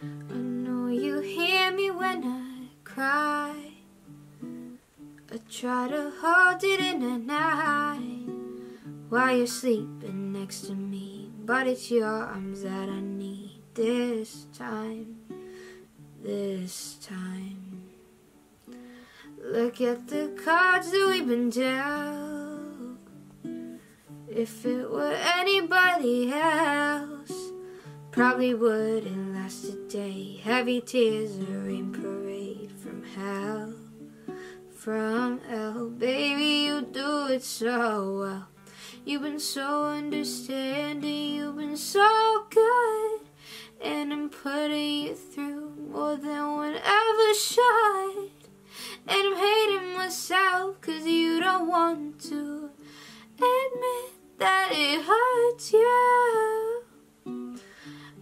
I know you hear me when I cry. I try to hold it in at night while you're sleeping next to me, but it's your arms that I need this time, this time. Look at the cards that we've been dealt. If it were anybody else, probably wouldn't last a day. Heavy tears, a rain parade from hell, from hell. Baby, you do it so well. You've been so understanding, you've been so good, and I'm putting you through more than one ever should. And I'm hating myself 'cause you don't want to admit that it hurts you.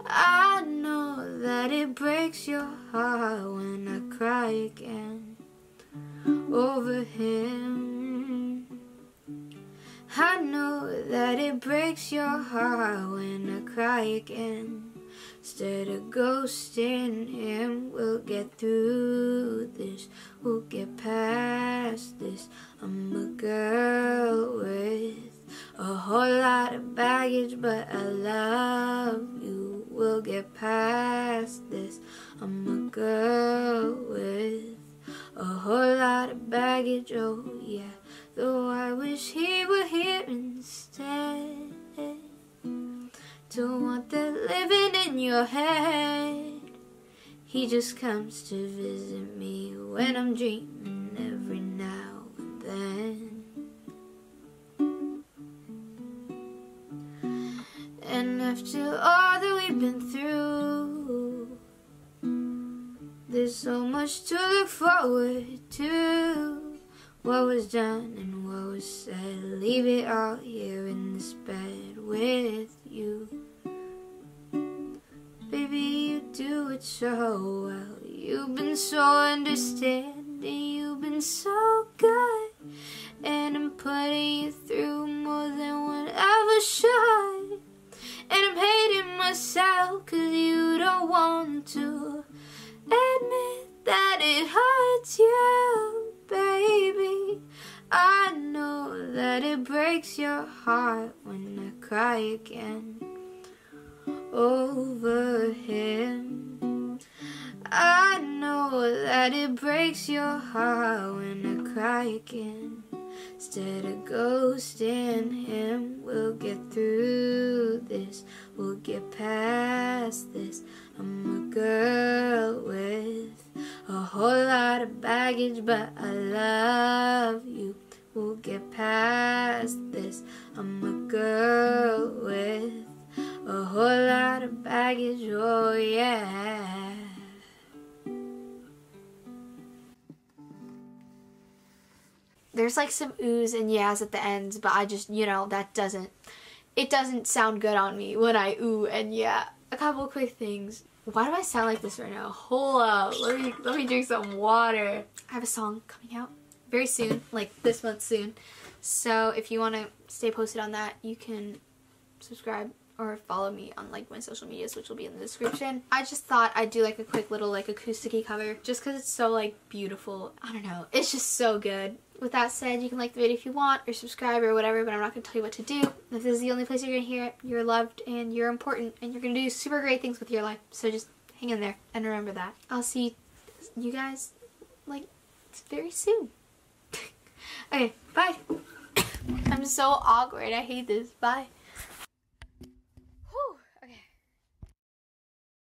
I know that it breaks your heart when I cry again over him. I know that it breaks your heart when I cry again. Instead of ghosting him, we'll get through this, we'll get past this. I'm a girl with a whole lot of baggage, but I love you. We'll get past this. I'm a girl with a whole lot of baggage, oh yeah. Though I wish he were here instead. Don't want that living in your head. He just comes to visit me when I'm dreaming every now and then. And after all that we've been through, there's so much to look forward to. What was done and what was said, leave it all here in this bed with you. Do it so well. You've been so understanding, you've been so good, and I'm putting you through more than one ever should. And I'm hating myself 'cause you don't want to admit that it hurts you, baby. I know that it breaks your heart when I cry again over him. I know that it breaks your heart when I cry again. Instead of ghosting him, we'll get through this, we'll get past this. I'm a girl with a whole lot of baggage, but I love you. We'll get past this. I'm a girl with a whole lot of baggage, oh yeah. There's like some oohs and yeahs at the ends, but I just, you know, it doesn't sound good on me when I ooh and yeah. A couple of quick things. Why do I sound like this right now? Hold up, let me drink some water. I have a song coming out very soon, like this month soon. So if you want to stay posted on that, you can subscribe or follow me on like my social medias, which will be in the description. I just thought I'd do like a quick little like acoustic-y cover just because it's so like beautiful. I don't know, it's just so good. With that said, you can like the video if you want or subscribe or whatever, but I'm not going to tell you what to do. If this is the only place you're going to hear it, you're loved and you're important and you're going to do super great things with your life. So just hang in there and remember that. I'll see you guys like very soon. Okay, bye. I'm so awkward. I hate this. Bye.